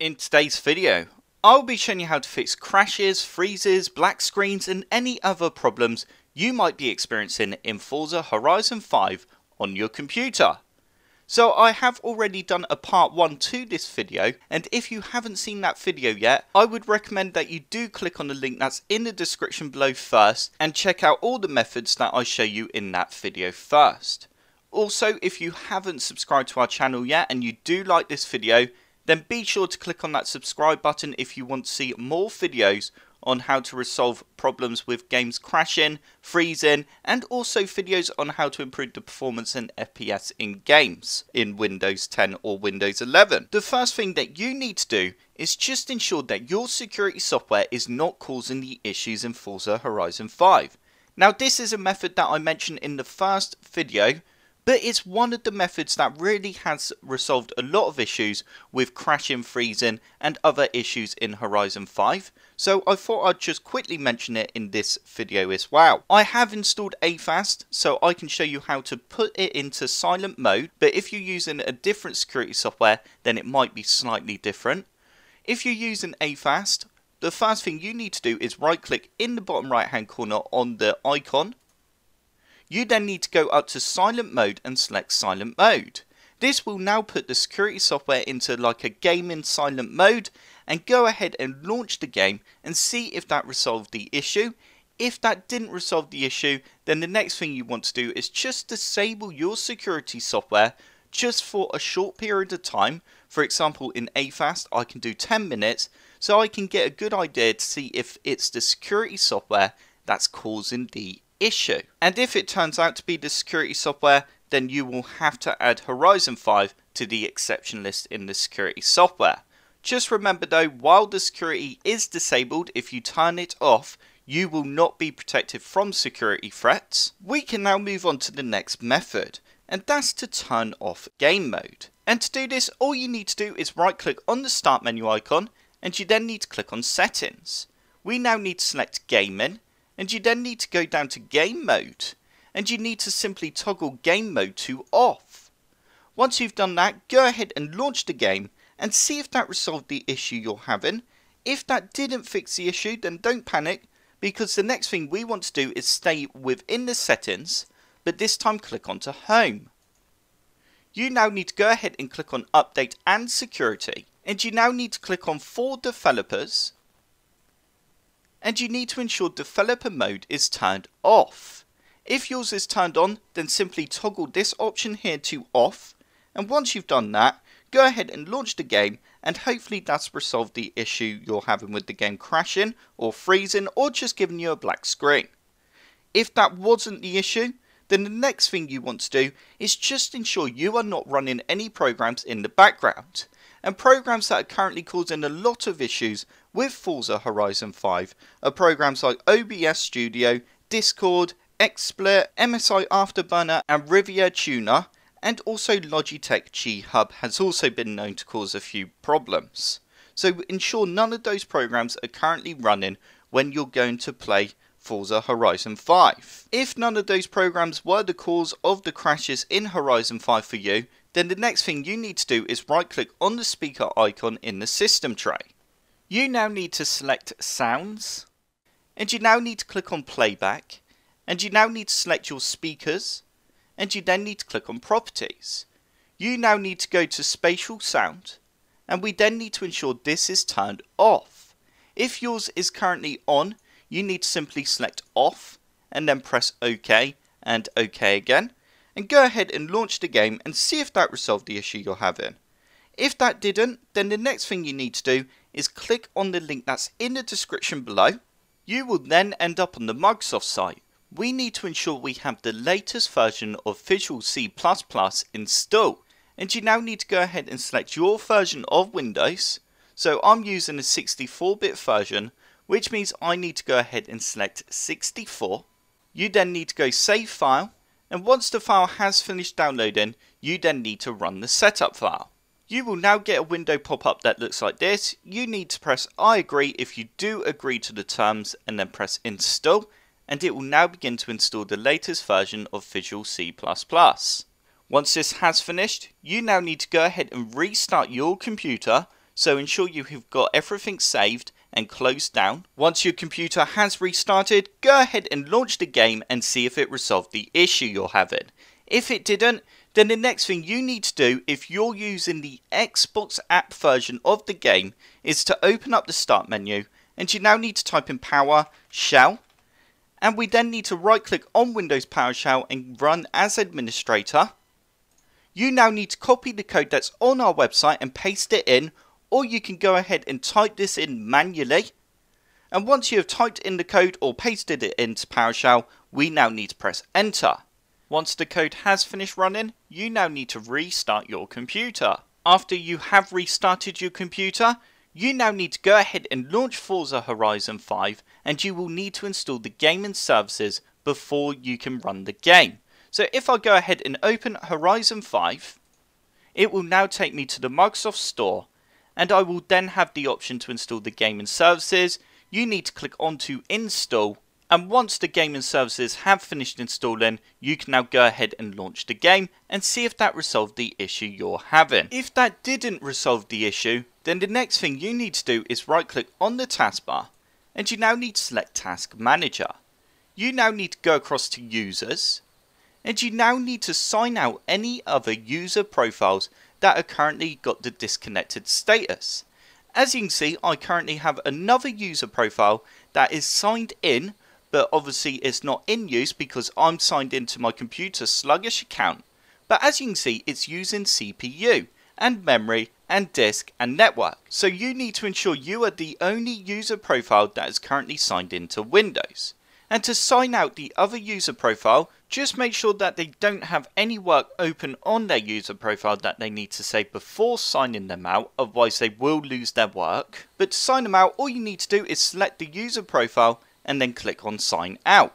In today's video, I'll be showing you how to fix crashes, freezes, black screens and any other problems you might be experiencing in Forza Horizon 5 on your computer. So I have already done a part 1 to this video, and if you haven't seen that video yet, I would recommend that you do click on the link that's in the description below first and check out all the methods that I show you in that video first. Also, if you haven't subscribed to our channel yet and you do like this video, then be sure to click on that subscribe button if you want to see more videos on how to resolve problems with games crashing, freezing, and also videos on how to improve the performance and FPS in games in Windows 10 or Windows 11. The first thing that you need to do is just ensure that your security software is not causing the issues in Forza Horizon 5. Now, this is a method that I mentioned in the first video, but it's one of the methods that really has resolved a lot of issues with crashing, freezing and other issues in Horizon 5. So I thought I'd just quickly mention it in this video as well. I have installed AFAST, so I can show you how to put it into silent mode. But if you're using a different security software, then it might be slightly different. If you're using AFAST, the first thing you need to do is right click in the bottom right hand corner on the icon. You then need to go up to silent mode and select silent mode. This will now put the security software into like a game in silent mode, and go ahead and launch the game and see if that resolved the issue. If that didn't resolve the issue, then the next thing you want to do is just disable your security software just for a short period of time. For example, in AFAST I can do 10 minutes so I can get a good idea to see if it's the security software that's causing the issue. And if it turns out to be the security software, then you will have to add Horizon 5 to the exception list in the security software. Just remember though, while the security is disabled, if you turn it off, you will not be protected from security threats. We can now move on to the next method, and that's to turn off game mode. And to do this, all you need to do is right click on the start menu icon, and you then need to click on settings. We now need to select gaming, and you then need to go down to game mode, and you need to simply toggle game mode to off. Once you've done that, go ahead and launch the game and see if that resolved the issue you're having. If that didn't fix the issue, then don't panic, because the next thing we want to do is stay within the settings, but this time click onto home. You now need to go ahead and click on update and security, and you now need to click on for developers, and you need to ensure developer mode is turned off. If yours is turned on, then simply toggle this option here to off, and once you've done that, go ahead and launch the game, and hopefully that's resolved the issue you're having with the game crashing or freezing or just giving you a black screen. If that wasn't the issue, then the next thing you want to do is just ensure you are not running any programs in the background. And programs that are currently causing a lot of issues with Forza Horizon 5 are programs like OBS Studio, Discord, XSplit, MSI Afterburner and Riviera Tuner, and also Logitech G-Hub has also been known to cause a few problems. So ensure none of those programs are currently running when you're going to play Forza Horizon 5. If none of those programs were the cause of the crashes in Horizon 5 for you, then the next thing you need to do is right click on the speaker icon in the system tray. You now need to select sounds, and you now need to click on playback, and you now need to select your speakers, and you then need to click on properties. You now need to go to spatial sound, and we then need to ensure this is turned off. If yours is currently on, you need to simply select off and then press OK and OK again, and go ahead and launch the game and see if that resolved the issue you're having. If that didn't, then the next thing you need to do is click on the link that's in the description below. You will then end up on the Microsoft site. We need to ensure we have the latest version of Visual C++ installed, and you now need to go ahead and select your version of Windows. So I'm using a 64-bit version, which means I need to go ahead and select 64. You then need to go save file, and once the file has finished downloading, you then need to run the setup file. You will now get a window pop-up that looks like this. You need to press I agree if you do agree to the terms, and then press install, and it will now begin to install the latest version of Visual C++. Once this has finished, you now need to go ahead and restart your computer. so ensure you have got everything saved and closed down. Once your computer has restarted, go ahead and launch the game and see if it resolved the issue you're having. If it didn't, then the next thing you need to do if you're using the Xbox app version of the game is to open up the start menu, and you now need to type in PowerShell, and we then need to right click on Windows PowerShell and run as administrator. You now need to copy the code that's on our website and paste it in, or you can go ahead and type this in manually. And once you have typed in the code or pasted it into PowerShell, we now need to press enter. Once the code has finished running, you now need to restart your computer. After you have restarted your computer, you now need to go ahead and launch Forza Horizon 5, and you will need to install the game and services before you can run the game. So if I go ahead and open Horizon 5, it will now take me to the Microsoft Store, and I will then have the option to install the game and services. You need to click on to install. And once the game and services have finished installing, you can now go ahead and launch the game and see if that resolved the issue you're having. If that didn't resolve the issue, then the next thing you need to do is right click on the taskbar, and you now need to select Task Manager. You now need to go across to Users, and you now need to sign out any other user profiles that are currently got the disconnected status. As you can see, I currently have another user profile that is signed in, but obviously it's not in use because I'm signed into my ComputerSluggish account. But as you can see, it's using CPU and memory and disk and network. So you need to ensure you are the only user profile that is currently signed into Windows. And to sign out the other user profile, just make sure that they don't have any work open on their user profile that they need to save before signing them out, otherwise they will lose their work. But to sign them out, all you need to do is select the user profile and then click on sign out.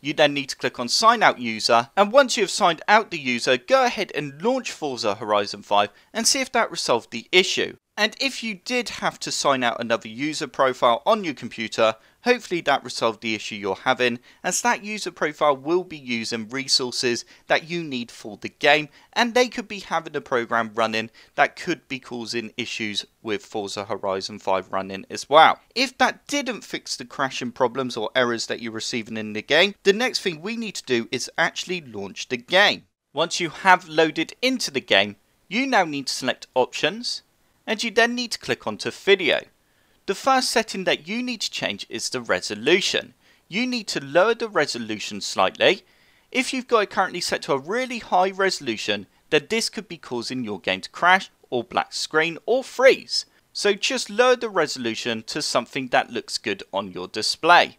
You then need to click on sign out user, and once you have signed out the user, go ahead and launch Forza Horizon 5 and see if that resolved the issue. And if you did have to sign out another user profile on your computer, hopefully that resolved the issue you're having, as that user profile will be using resources that you need for the game, and they could be having a program running that could be causing issues with Forza Horizon 5 running as well. If that didn't fix the crashing problems or errors that you're receiving in the game, the next thing we need to do is actually launch the game. Once you have loaded into the game, you now need to select Options, and you then need to click onto Video. The first setting that you need to change is the resolution. You need to lower the resolution slightly. If you've got it currently set to a really high resolution, then this could be causing your game to crash or black screen or freeze. So just lower the resolution to something that looks good on your display.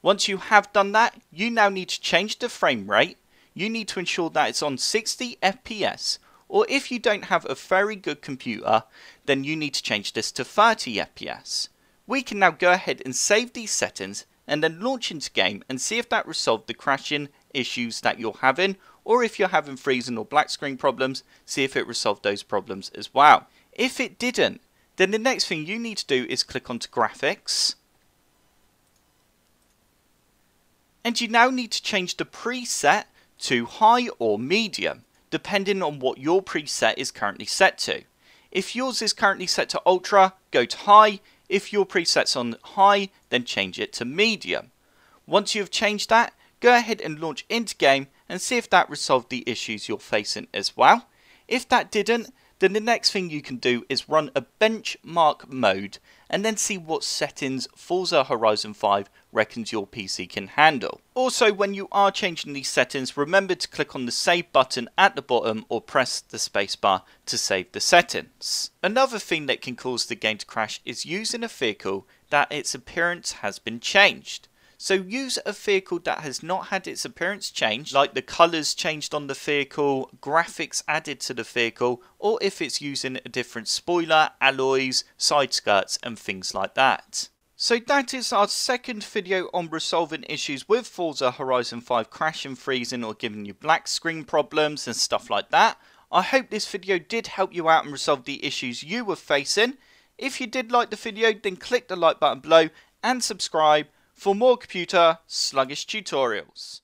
Once you have done that, you now need to change the frame rate. You need to ensure that it's on 60 FPS. Or if you don't have a very good computer, then you need to change this to 30 FPS. We can now go ahead and save these settings and then launch into game and see if that resolved the crashing issues that you're having, or if you're having freezing or black screen problems, see if it resolved those problems as well. If it didn't, then the next thing you need to do is click onto Graphics. And you now need to change the preset to high or medium, depending on what your preset is currently set to. If yours is currently set to ultra, go to high. If your preset's on high, then change it to medium. Once you have changed that, go ahead and launch into game and see if that resolved the issues you're facing as well. If that didn't, then the next thing you can do is run a benchmark mode and then see what settings Forza Horizon 5 reckons your PC can handle. Also, when you are changing these settings, remember to click on the save button at the bottom or press the spacebar to save the settings. Another thing that can cause the game to crash is using a vehicle that its appearance has been changed. So use a vehicle that has not had its appearance changed, like the colours changed on the vehicle, graphics added to the vehicle, or if it's using a different spoiler, alloys, side skirts and things like that. So that is our second video on resolving issues with Forza Horizon 5 crashing, freezing or giving you black screen problems and stuff like that. I hope this video did help you out and resolve the issues you were facing. If you did like the video, then click the like button below and subscribe for more computer sluggish tutorials.